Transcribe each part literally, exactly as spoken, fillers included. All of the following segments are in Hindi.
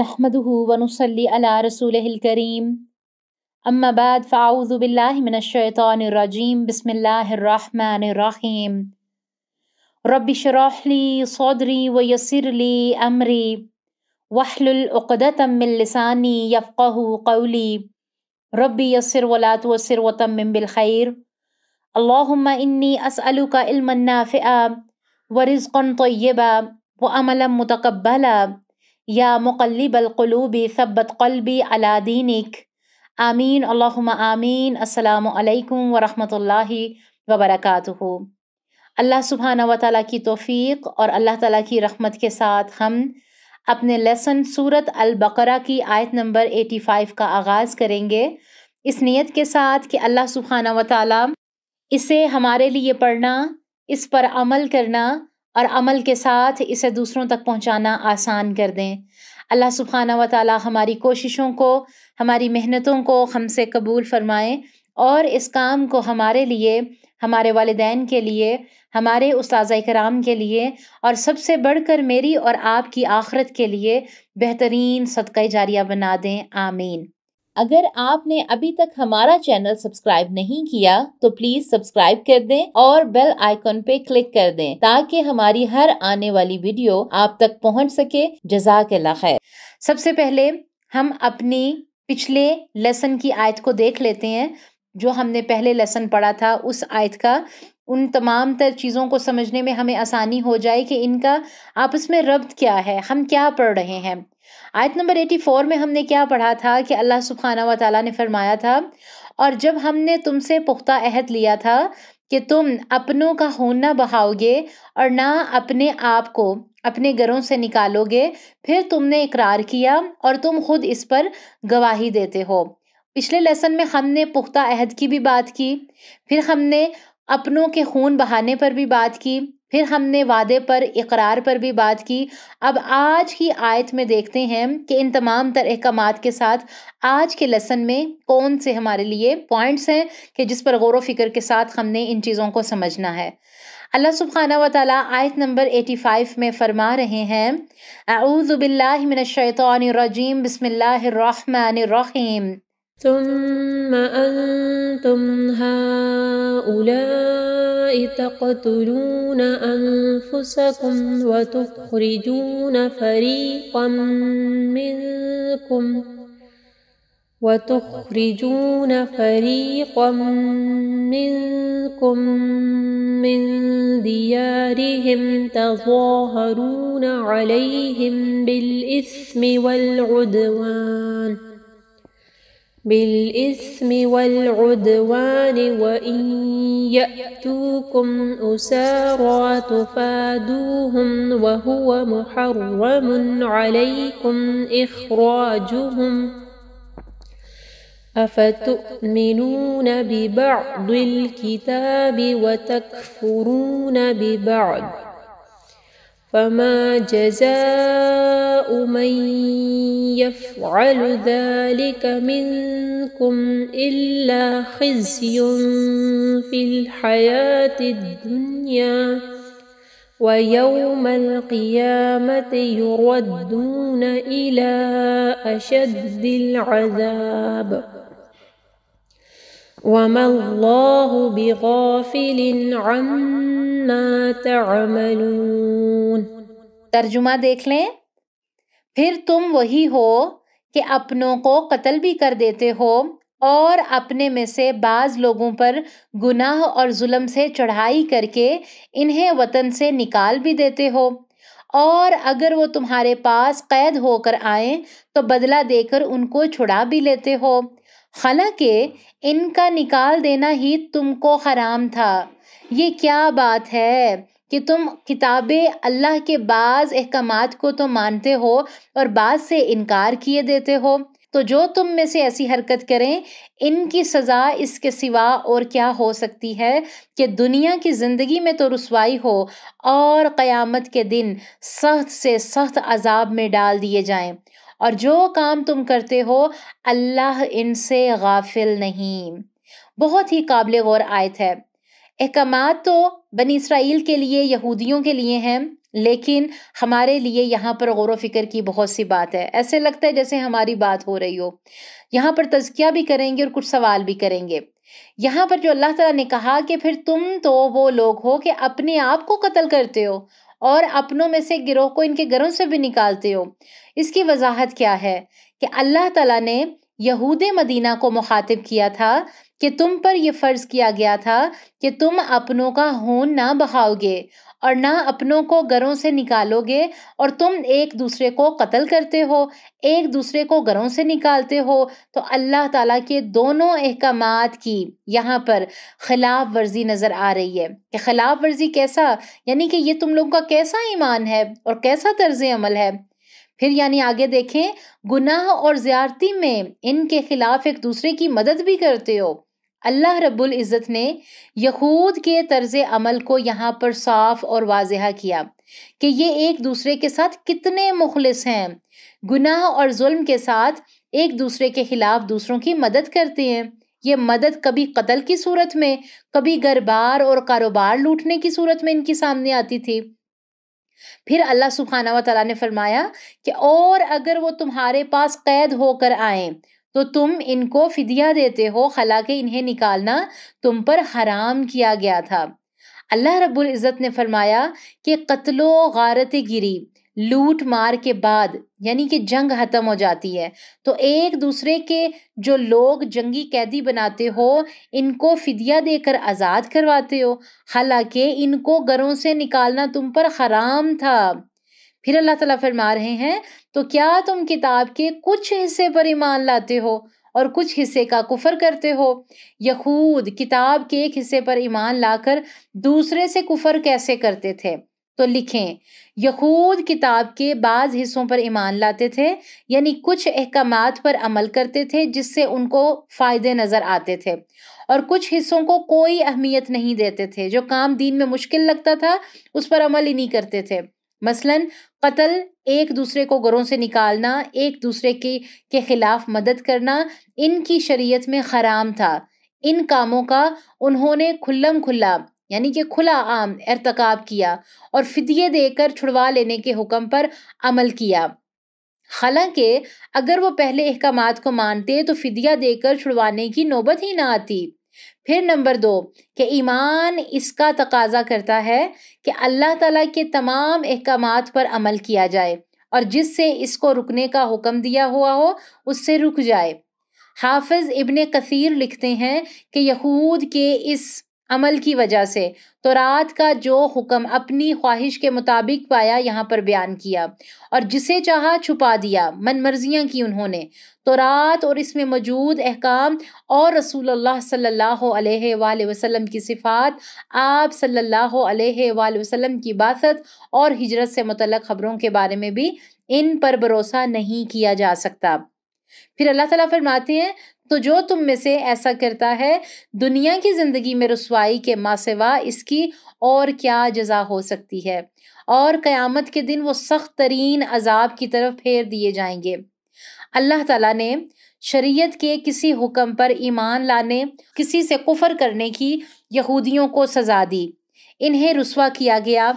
नहमदुहु व नुसल्ली अला रसूलिहिल करीम। अम्मा बाद फ़अऊज़ु बिल्लाहि मिनश्शैतानिर रजीम। बिस्मिल्लाहिर रहमानिर रहीम। रब्बि शरह ली सदरी व यस्सिर ली अमरी वहलुल उक़दतम मिन लिसानी यफ़क़हु क़ौली। रब्बि यस्सिर व ला तुअस्सिर व तम्मिम बिल खैर। अल्लाहुम्मा इन्नी अस्अलुका इल्मन नाफ़िआ व रिज़्क़न तय्यिबा व अमलन मुतक़ब्बला। या मुक़ल्लिबल क़ुलूबी सब्बत क़ल्बी अला दीनिक। आमीन अल्लाहुम्मा आमीन। अस्सलामु अलैकुम व रहमतुल्लाहि व बरकातुहु। अल्लाह सुब्हाना व तआला की तौफ़ीक़ और अल्लाह तआला की रहमत के साथ हम अपने लेसन सूरत अल बकरा की आयत नंबर पचासी का आगाज़ करेंगे, इस नियत के साथ कि अल्लाह सुब्हाना व तआला इसे हमारे लिए पढ़ना, इस पर अमल करना और अमल के साथ इसे दूसरों तक पहुंचाना आसान कर दें। अल्लाह सुब्हाना व तआला हमारी कोशिशों को, हमारी मेहनतों को हमसे कबूल फ़रमाएँ और इस काम को हमारे लिए, हमारे वालिदैन के लिए, हमारे उस्ताज़ कराम के लिए और सबसे बढ़कर मेरी और आपकी आखरत के लिए बेहतरीन सदका जारिया बना दें। आमीन। अगर आपने अभी तक हमारा चैनल सब्सक्राइब नहीं किया तो प्लीज सब्सक्राइब कर दें और बेल आइकन पे क्लिक कर दें ताकि हमारी हर आने वाली वीडियो आप तक पहुंच सके। जज़ाकल्लाह खैर। सबसे पहले हम अपनी पिछले लेसन की आयत को देख लेते हैं, जो हमने पहले लेसन पढ़ा था। उस आयत का उन तमाम तर चीज़ों को समझने में हमें आसानी हो जाए कि इनका आपस में रब्त क्या है, हम क्या पढ़ रहे हैं। आयत नंबर चौरासी में हमने क्या पढ़ा था कि अल्लाह सुब्हाना व तआला ने फरमाया था, और जब हमने तुमसे पुख्ता अहद लिया था कि तुम अपनों का खून ना बहाओगे और ना अपने आप को अपने घरों से निकालोगे, फिर तुमने इकरार किया और तुम खुद इस पर गवाही देते हो। पिछले लेसन में हमने पुख्ता अहद की भी बात की, फिर हमने अपनों के खून बहाने पर भी बात की, फिर हमने वादे पर, इकरार पर भी बात की। अब आज की आयत में देखते हैं कि इन तमाम तर अहकामात के साथ आज के लेसन में कौन से हमारे लिए पॉइंट्स हैं कि जिस पर गौर व फिक्र के साथ हमने इन चीज़ों को समझना है। अल्लाह सुब्हाना व तआला आयत नंबर पचासी में फरमा रहे हैं, अऊज़ु बिल्लाहि मिनश्शैतानिर रजीम, बिस्मिल्लाहिर रहमानिर रहीम। ثم أنتم هؤلاء تقتلون أنفسكم وتخرجون فريقا منكم وتخرجون فريقا منكم من ديارهم تظاهرون عليهم بالإثم والعدوان بالإثم والعدوان وإن يأتوكم أسارى تفادوهم وهو محرم عليكم إخراجهم أفتؤمنون ببعض الكتاب وتكفرون ببعض فما جزاء من يفعل ذلك منكم إلا خزي في الحياة الدنيا ويوم القيامة يردون إلى أشد العذاب وما الله بغافل عما तामलून। तर्जुमा देख लें। फिर तुम वही हो कि अपनों को कत्ल भी कर देते हो और अपने में से बाज़ लोगों पर गुनाह और जुल्म से चढ़ाई करके इन्हें वतन से निकाल भी देते हो, और अगर वो तुम्हारे पास कैद होकर आए तो बदला देकर उनको छुड़ा भी लेते हो, हालांकि इनका निकाल देना ही तुमको हराम था। ये क्या बात है कि तुम किताबे अल्लाह के बाज़ अहकामात को तो मानते हो और बाज़ से इनकार किए देते हो, तो जो तुम में से ऐसी हरकत करें इनकी सज़ा इसके सिवा और क्या हो सकती है कि दुनिया की ज़िंदगी में तो रुसवाई हो और क़यामत के दिन सख्त से सख्त अजाब में डाल दिए जाएं, और जो काम तुम करते हो अल्लाह इनसे गाफिल नहीं। बहुत ही काबिल गौर आयत है। अहकामात तो बनी इसराइल के लिए, यहूदियों के लिए हैं, लेकिन हमारे लिए यहाँ पर गौर व फिक्र की बहुत सी बात है। ऐसे लगता है जैसे हमारी बात हो रही हो। यहाँ पर तज़किया भी करेंगे और कुछ सवाल भी करेंगे। यहाँ पर जो अल्लाह ताला ने कहा कि फिर तुम तो वो लोग हो कि अपने आप को कत्ल करते हो और अपनों में से गिरोह को इनके घरों से भी निकालते हो, इसकी वजाहत क्या है कि अल्लाह ताला ने यहूद मदीना को मुखातिब किया था कि तुम पर यह फ़र्ज़ किया गया था कि तुम अपनों का खून ना बहाओगे और ना अपनों को घरों से निकालोगे, और तुम एक दूसरे को कत्ल करते हो, एक दूसरे को घरों से निकालते हो। तो अल्लाह ताला के दोनों अहकामात की यहाँ पर ख़िलाफ़ वर्जी नज़र आ रही है कि ख़िलाफ़ वर्जी कैसा, यानी कि ये तुम लोगों का कैसा ईमान है और कैसा तर्ज़ अमल है। फिर यानी आगे देखें, गुनाह और ज़्यादती में इनके ख़िलाफ़ एक दूसरे की मदद भी करते हो। अल्लाह रब्बुल इज़्ज़त ने यहूद के तर्ज़ अमल को यहाँ पर साफ़ और वाज़ेहा किया कि ये एक दूसरे के साथ कितने मुखलिस हैं, गुनाह और जुल्म के साथ एक दूसरे के ख़िलाफ़ दूसरों की मदद करते हैं। ये मदद कभी कत्ल की सूरत में, कभी घर-बार और कारोबार लूटने की सूरत में इनकी सामने आती थी। फिर अल्लाह सुब्हाना व तआला ने फरमाया कि और अगर वो तुम्हारे पास कैद होकर आए तो तुम इनको फिदिया देते हो, हालांकि इन्हें निकालना तुम पर हराम किया गया था। अल्लाह रब्बुल इज़्ज़त ने फरमाया कि कत्लो गारत गिरी, लूट मार के बाद यानी कि जंग ख़त्म हो जाती है, तो एक दूसरे के जो लोग जंगी कैदी बनाते हो इनको फ़िदिया देकर आज़ाद करवाते हो, हालांकि इनको घरों से निकालना तुम पर हराम था। फिर अल्लाह ताला फरमा रहे हैं, तो क्या तुम किताब के कुछ हिस्से पर ईमान लाते हो और कुछ हिस्से का कुफ़र करते हो? यहूद किताब के एक हिस्से पर ईमान लाकर दूसरे से कुफ़र कैसे करते थे? तो लिखें, यहूद किताब के बाज़ हिस्सों पर ईमान लाते थे, यानी कुछ अहकामात पर अमल करते थे जिससे उनको फ़ायदे नज़र आते थे, और कुछ हिस्सों को कोई अहमियत नहीं देते थे। जो काम दीन में मुश्किल लगता था उस पर अमल ही नहीं करते थे। मसलन कत्ल, एक दूसरे को घरों से निकालना, एक दूसरे के के ख़िलाफ़ मदद करना, इनकी शरीयत में हराम था। इन कामों का उन्होंने खुल्लम खुल्ला यानी कि खुला आम इर्तकाब किया और फ़िदिये देकर छुड़वा लेने के हुक्म पर अमल किया। हालांकि अगर वो पहले अहकामात को मानते तो फ़िदिया देकर छुड़वाने की नौबत ही ना आती। फिर नंबर दो कि ईमान इसका तकाजा करता है कि अल्लाह ताला के तमाम अहकामात पर अमल किया जाए और जिससे इसको रुकने का हुक्म दिया हुआ हो उससे रुक जाए। हाफिज़ इब्ने कसीर लिखते हैं कि यहूद के इस अमल की वजह से तौरात का जो हुक्म अपनी ख्वाहिश के मुताबिक पाया यहाँ पर बयान किया और जिसे चाहा छुपा दिया, मनमर्जियाँ की उन्होंने। तौरात और इसमें मौजूद अहकाम और रसूलुल्लाह सल्लल्लाहु अलैहि वसल्लम की सिफ़ात, आप सल्लल्लाहु अलैहि वसल्लम की बासत और हिजरत से मुतल्लिक़ ख़बरों के बारे में भी इन पर भरोसा नहीं किया जा सकता। फिर अल्लाह ताला फरमाते हैं, तो जो तुम में से ऐसा करता है दुनिया की ज़िंदगी में रुसवाई के मासिवा इसकी और क्या जज़ा हो सकती है, और क़यामत के दिन वो सख्त तरीन अजाब की तरफ फेर दिए जाएंगे। अल्लाह ताला ने शरीयत के किसी हुक्म पर ईमान लाने, किसी से कुफ़र करने की यहूदियों को सज़ा दी, इन्हें रुसवा किया गया।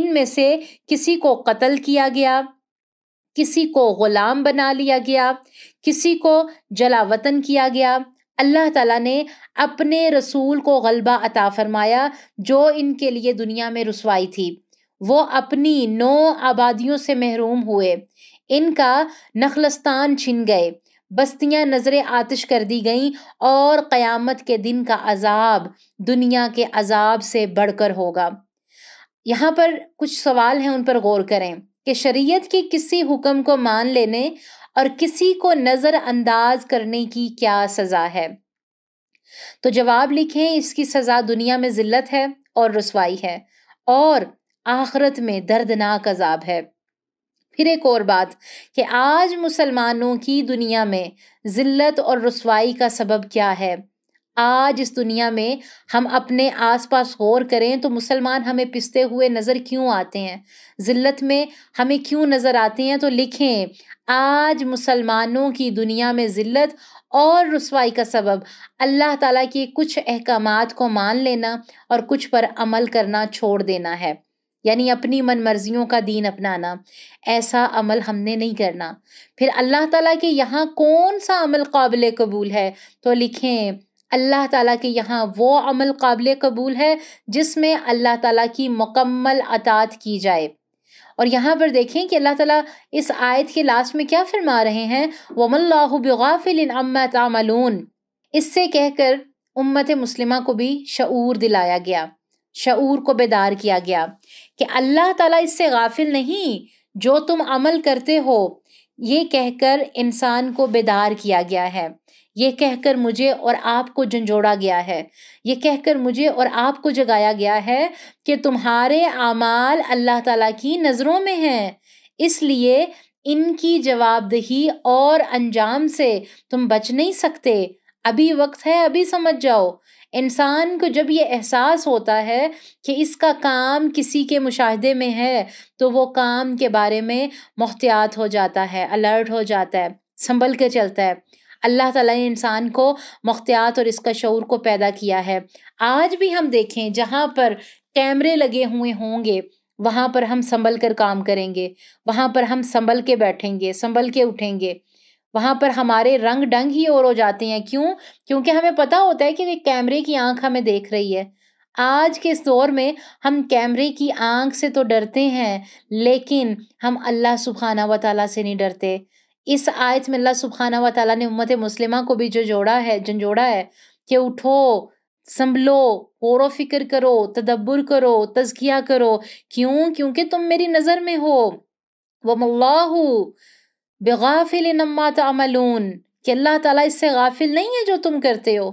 इनमें से किसी को कत्ल किया गया, किसी को ग़ुलाम बना लिया गया, किसी को जलावतन किया गया। अल्लाह ताला ने अपने रसूल को ग़लबा अता फरमाया जो इनके लिए दुनिया में रुसवाई थी। वो अपनी नौ आबादियों से महरूम हुए, इनका नखलस्तान छिन गए, बस्तियां नज़र आतिश कर दी गईं और क़यामत के दिन का अज़ाब दुनिया के अज़ाब से बढ़कर होगा। यहाँ पर कुछ सवाल हैं, उन पर गौर करें कि शरीयत के किसी हुक्म को मान लेने और किसी को नज़रअंदाज करने की क्या सज़ा है? तो जवाब लिखें, इसकी सज़ा दुनिया में ज़िल्लत है और रुसवाई है और आखिरत में दर्दनाक अज़ाब है। फिर एक और बात कि आज मुसलमानों की दुनिया में ज़िल्लत और रुसवाई का सबब क्या है? आज इस दुनिया में हम अपने आसपास गौर करें तो मुसलमान हमें पिसते हुए नज़र क्यों आते हैं, ज़िल्लत में हमें क्यों नज़र आते हैं? तो लिखें, आज मुसलमानों की दुनिया में ज़िल्लत और रुसवाई का सबब अल्लाह ताला के कुछ अहकामात को मान लेना और कुछ पर अमल करना छोड़ देना है। यानी अपनी मन मर्जियों का दीन अपनाना, ऐसा अमल हमने नहीं करना। फिर अल्लाह ताला के यहाँ कौन सा अमल काबिल कबूल है, तो लिखें अल्लाह ताला के यहाँ वो अमल काबिल कबूल है जिसमें अल्लाह ताला की मुकम्मल अतात की जाए। और यहाँ पर देखें कि अल्लाह ताला इस आयत के लास्ट में क्या फरमा रहे हैं, वमल्लाहु बिगाफिलिन अम्मा तामलून। इससे कहकर उम्मत मुस्लिमा को भी शऊर दिलाया गया, शऊर को बेदार किया गया कि अल्लाह ताला इससे गाफिल नहीं जो तुम अमल करते हो। ये कहकर इंसान को बेदार किया गया है, ये कहकर मुझे और आपको झंझोड़ा गया है, ये कहकर मुझे और आपको जगाया गया है कि तुम्हारे आमाल अल्लाह ताला की नज़रों में हैं, इसलिए इनकी जवाबदेही और अंजाम से तुम बच नहीं सकते। अभी वक्त है, अभी समझ जाओ। इंसान को जब ये एहसास होता है कि इसका काम किसी के मुशाहदे में है तो वो काम के बारे में मोहतियात हो जाता है, अलर्ट हो जाता है, संभल कर चलता है। अल्लाह ताला ने इंसान को मोहतियात और इसका शऊर को पैदा किया है। आज भी हम देखें जहाँ पर कैमरे लगे हुए होंगे वहाँ पर हम संभल कर काम करेंगे, वहाँ पर हम संभल के बैठेंगे, संभल के उठेंगे, वहाँ पर हमारे रंग ढंग ही और हो जाते हैं। क्यों? क्योंकि हमें पता होता है कि कैमरे की आंख हमें देख रही है। आज के इस दौर में हम कैमरे की आंख से तो डरते हैं, लेकिन हम अल्लाह सुब्हाना व तआला से नहीं डरते। इस आयत में अल्लाह सुब्हाना व तआला ने उम्मत मुस्लिमा को भी जो जोड़ा है झंझोड़ा है कि उठो, संभलो, गौर फिक्र करो, तदब्बर करो, तज़किया करो। क्यों? क्योंकि तुम मेरी नज़र में हो। वमल्लाहु बेगाफिलिन अम्मा तामलून, कि अल्लाह ताला इससे गाफिल नहीं है जो तुम करते हो।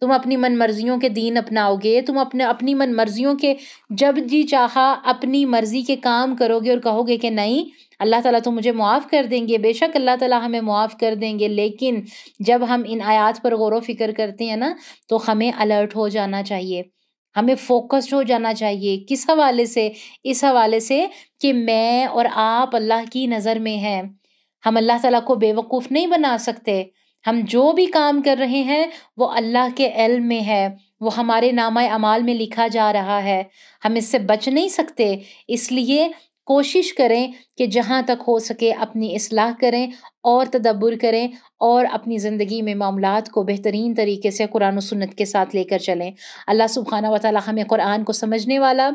तुम अपनी मन मर्जियों के दीन अपनाओगे, तुम अपने अपनी मन मर्जियों के जब जी चाहा अपनी मर्जी के काम करोगे और कहोगे कि नहीं अल्लाह ताला तो मुझे मुआफ़ कर देंगे। बेशक अल्लाह ताला हमें मुआफ़ कर देंगे, लेकिन जब हम इन आयात पर गौर व फिक्र करते हैं ना तो हमें अलर्ट हो जाना चाहिए, हमें फोकस्ड हो जाना चाहिए। किस हवाले से? इस हवाले से कि मैं और आप अल्लाह की नज़र में हैं। हम अल्लाह ताला को बेवकूफ़ नहीं बना सकते। हम जो भी काम कर रहे हैं वो अल्लाह के इल्म में है, वो हमारे नामा अमाल में लिखा जा रहा है, हम इससे बच नहीं सकते। इसलिए कोशिश करें कि जहाँ तक हो सके अपनी इस्लाह करें और तदब्बर करें और अपनी ज़िंदगी में मामलात को बेहतरीन तरीके से कुरान और सुन्नत के साथ लेकर चलें। अल्लाह सुब्हाना व तआला हमें कुरान को समझने वाला,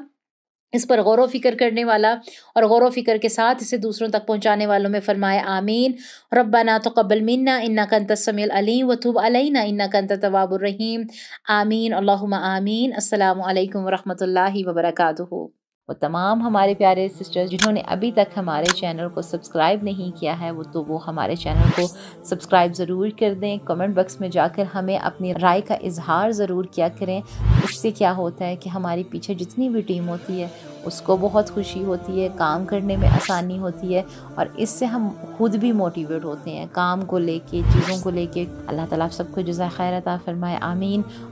इस पर गौर व फिक्र करने वाला और गौर व फिक्र के साथ इसे दूसरों तक पहुँचाने वालों में फरमाए आमीन। रब्बना तक़ब्बल मिन्ना इन्नका अंतस समीउल अलीम व तुब अलैना इन्नका अंत तव्वाबुर रहीम। आमीन अल्लाहुम्मा आमीन। अस्सलामु अलैकुम व रहमतुल्लाहि व बरकातुहू। और तमाम हमारे प्यारे सिस्टर्स जिन्होंने अभी तक हमारे चैनल को सब्सक्राइब नहीं किया है वो तो वो हमारे चैनल को सब्सक्राइब ज़रूर कर दें। कमेंट बॉक्स में जाकर हमें अपनी राय का इजहार ज़रूर किया करें। उससे क्या होता है कि हमारे पीछे जितनी भी टीम होती है उसको बहुत खुशी होती है, काम करने में आसानी होती है और इससे हम खुद भी मोटिवेट होते हैं काम को लेके, चीज़ों को लेके। अल्लाह ताला आप सबको जज़ाए खैर अता फरमाए आमीन।